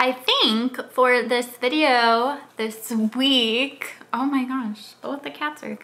I think for this video this week, oh my gosh, both the cats are,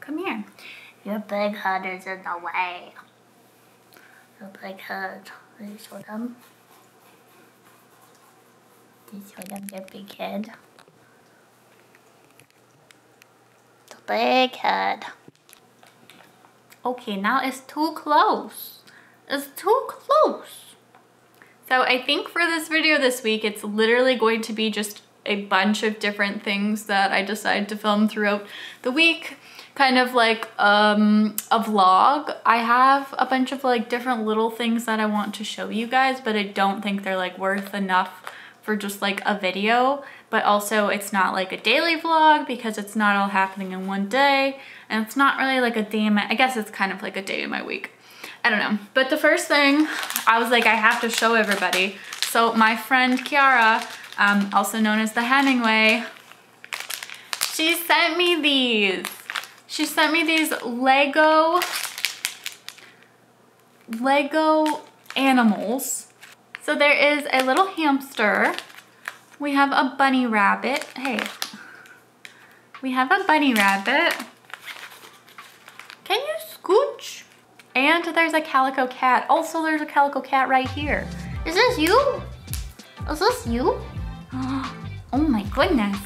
come here. Your big head is in the way. Your big head. Can you show them? Can you show them your big head? The big head. Okay, now it's too close. It's too close. So I think for this video this week, it's literally going to be just a bunch of different things that I decide to film throughout the week. Kind of like a vlog. I have a bunch of like different little things that I want to show you guys, but I don't think they're like worth enough for just like a video, but also it's not like a daily vlog because it's not all happening in one day, and it's not really like a day in my, I guess it's kind of like a day in my week. I don't know. But the first thing I was like, I have to show everybody. So my friend Kiara, also known as the Hemingway, she sent me these. She sent me these Lego animals. So there is a little hamster. We have a bunny rabbit. Hey, we have a bunny rabbit. Can you scooch? And there's a calico cat. Also, there's a calico cat right here. Is this you? Is this you? Oh my goodness.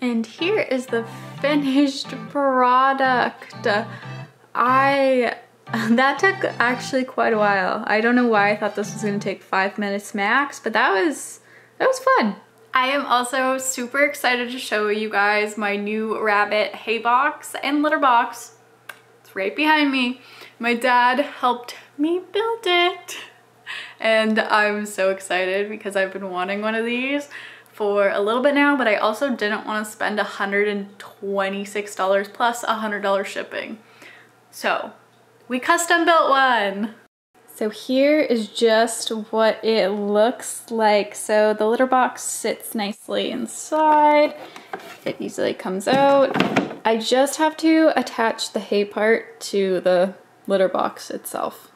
And here is the finished product. That took actually quite a while. I don't know why I thought this was gonna take 5 minutes max, but that was fun. I am also super excited to show you guys my new rabbit hay box and litter box. It's right behind me. My dad helped me build it. And I'm so excited because I've been wanting one of these for a little bit now, but I also didn't want to spend $126 plus $100 shipping. So we custom built one. So here is just what it looks like. So the litter box sits nicely inside. It easily comes out. I just have to attach the hay part to the litter box itself.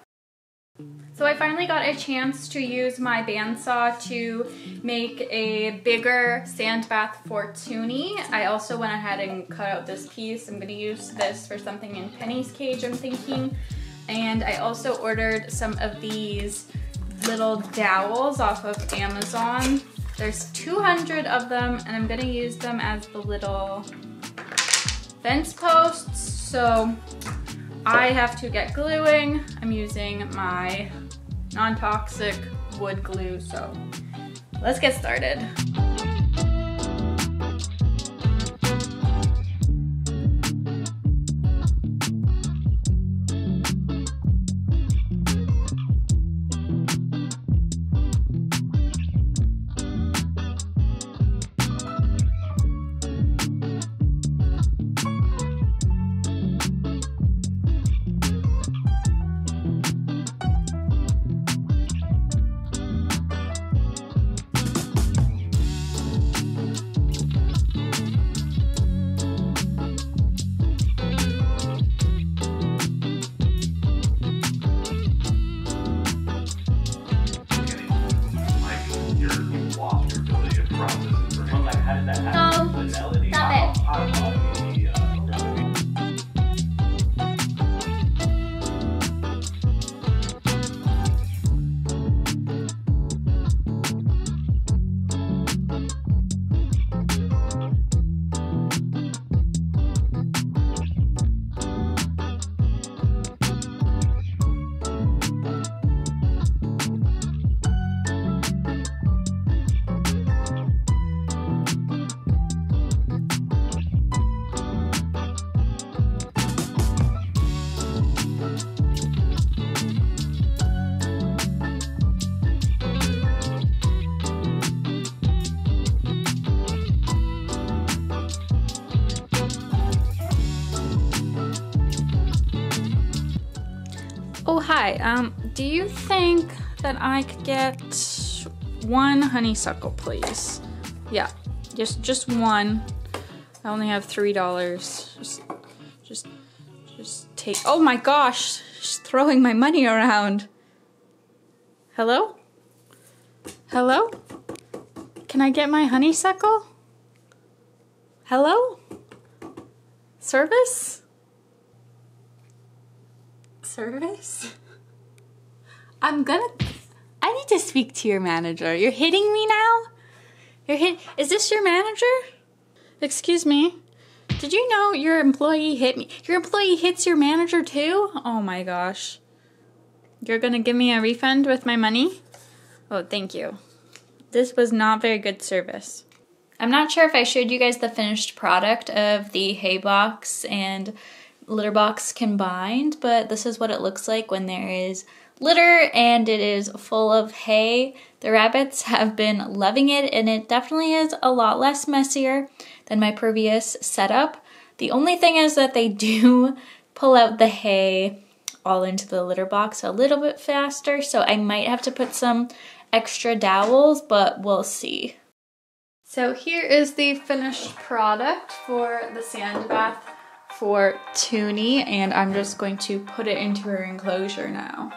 So I finally got a chance to use my bandsaw to make a bigger sand bath for Toonie. I also went ahead and cut out this piece. I'm going to use this for something in Penny's cage, I'm thinking. And I also ordered some of these little dowels off of Amazon. There's 200 of them, and I'm going to use them as the little fence posts. So I have to get gluing. I'm using my non-toxic wood glue, so let's get started. hi. Do you think that I could get one honeysuckle, please? Yeah, just one. I only have $3. Just take. Oh my gosh, she's throwing my money around. Hello? Hello? Can I get my honeysuckle? Hello? Service? Service? I need to speak to your manager. You're hitting me now? Is this your manager? Excuse me. Did you know your employee hit me? Your employee hits your manager too? Oh my gosh. You're gonna give me a refund with my money? Oh, thank you. This was not very good service. I'm not sure if I showed you guys the finished product of the hay box and litter box combined, but this is what it looks like when there is litter and it is full of hay. The rabbits have been loving it, and it definitely is a lot less messier than my previous setup. The only thing is that they do pull out the hay all into the litter box a little bit faster, so I might have to put some extra dowels, but we'll see. So here is the finished product for the sand bath for Toonie, and I'm just going to put it into her enclosure now.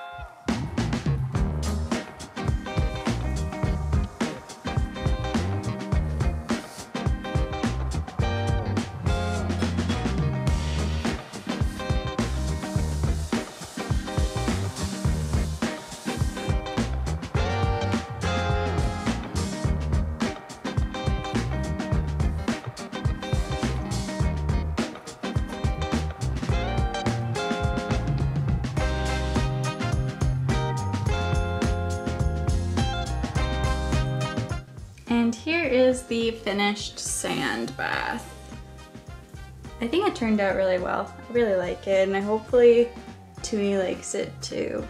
And here is the finished sand bath. I think it turned out really well. I really like it, and hopefully Toonie likes it too.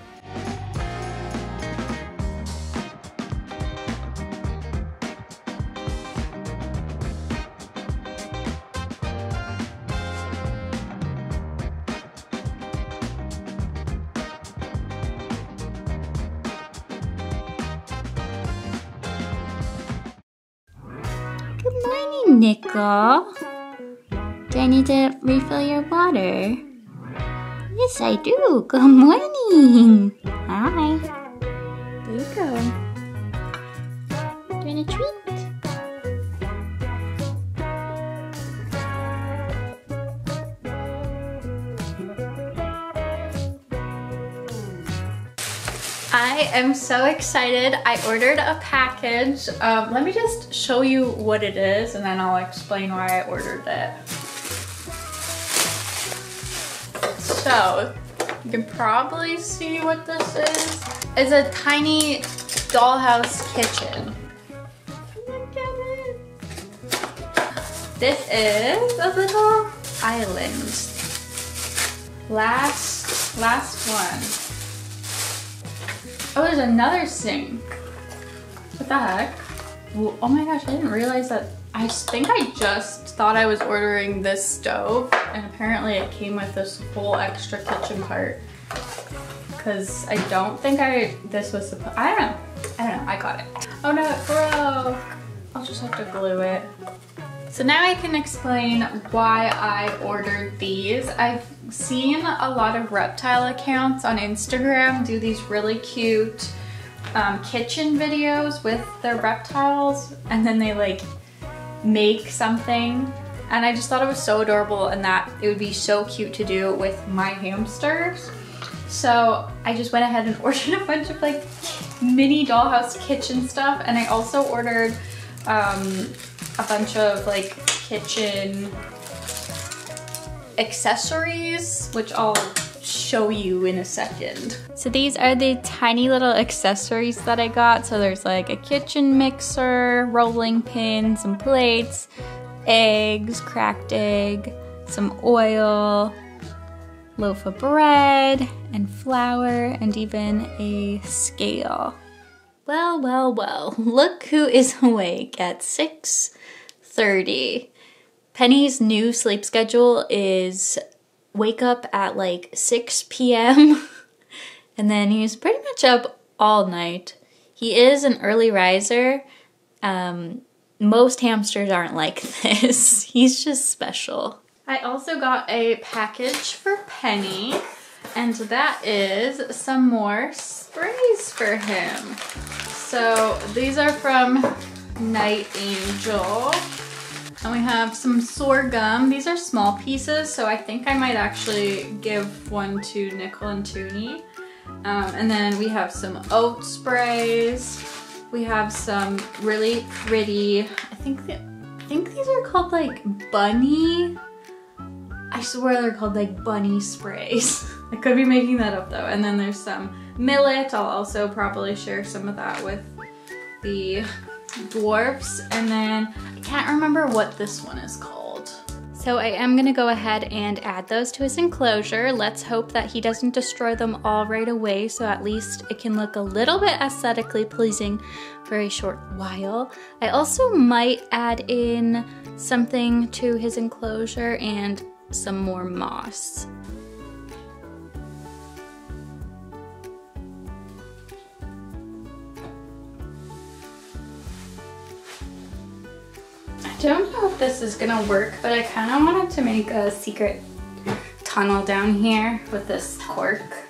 Good morning, Nickel. Do I need to refill your water? Yes, I do. Good morning. Hi. There you go. Do you want a treat? I am so excited. I ordered a package. Let me just show you what it is, and then I'll explain why I ordered it. So, you can probably see what this is. It's a tiny dollhouse kitchen. Can I get it? This is a little island. Last one. Oh, there's another sink. What the heck? Ooh, oh my gosh, I didn't realize that. I think I just thought I was ordering this stove, and apparently it came with this whole extra kitchen part. Cause I don't think this was supposed, I don't know, I got it. Oh no, it broke. I'll just have to glue it. So now I can explain why I ordered these. I've seen a lot of reptile accounts on Instagram do these really cute kitchen videos with their reptiles, and then they like make something. And I just thought it was so adorable and that it would be so cute to do with my hamsters. So I just went ahead and ordered a bunch of like mini dollhouse kitchen stuff, and I also ordered a bunch of like kitchen accessories, which I'll show you in a second. So these are the tiny little accessories that I got. So there's like a kitchen mixer, rolling pins, some plates, eggs, cracked egg, some oil, loaf of bread, and flour, and even a scale. Well, well, well, look who is awake at 6:30. Penny's new sleep schedule is wake up at like 6 p.m. and then he's pretty much up all night. He is an early riser. Most hamsters aren't like this. He's just special. I also got a package for Penny, and that is some more sprays for him. So these are from Night Angel. And we have some sorghum. These are small pieces, so I think I might actually give one to Nickel and Toonie. And then we have some oat sprays. We have some really pretty, I think these are called like bunny. I swear they're called like bunny sprays. I could be making that up though. And then there's some millet. I'll also probably share some of that with the dwarfs. And then I can't remember what this one is called. So I am gonna go ahead and add those to his enclosure. Let's hope that he doesn't destroy them all right away, so at least it can look a little bit aesthetically pleasing for a short while. I also might add in something to his enclosure and some more moss. I don't know if this is gonna work, but I kind of wanted to make a secret tunnel down here with this cork.